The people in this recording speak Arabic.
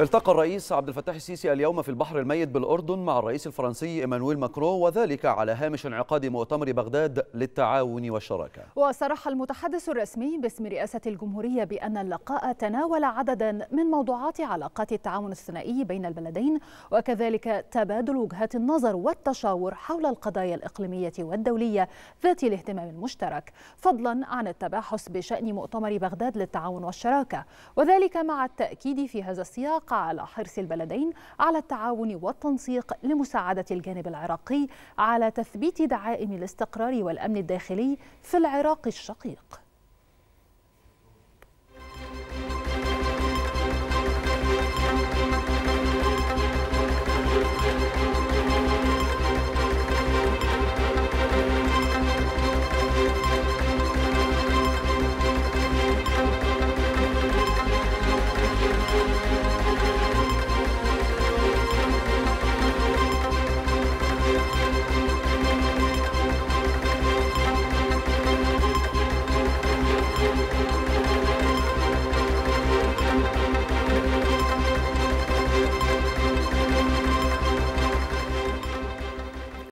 التقى الرئيس عبد الفتاح السيسي اليوم في البحر الميت بالأردن مع الرئيس الفرنسي إيمانويل ماكرون، وذلك على هامش انعقاد مؤتمر بغداد للتعاون والشراكة. وصرح المتحدث الرسمي باسم رئاسة الجمهورية بأن اللقاء تناول عددا من موضوعات علاقات التعاون الثنائي بين البلدين، وكذلك تبادل وجهات النظر والتشاور حول القضايا الإقليمية والدولية ذات الاهتمام المشترك، فضلا عن التباحث بشأن مؤتمر بغداد للتعاون والشراكة، وذلك مع التأكيد في هذا السياق على حرص البلدين على التعاون والتنسيق لمساعدة الجانب العراقي على تثبيت دعائم الاستقرار والأمن الداخلي في العراق الشقيق.